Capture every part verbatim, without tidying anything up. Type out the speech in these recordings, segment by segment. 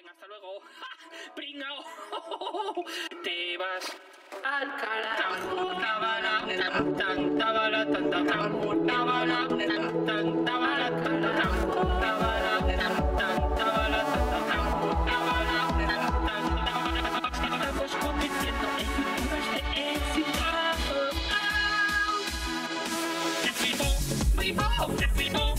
venga, hasta luego. ¡Ja! ¡Pringao! Te vas al carajo. Tanta bala, tanta bala, tanta bala, tanta people, the people,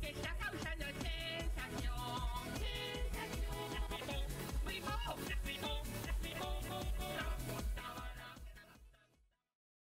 que está causando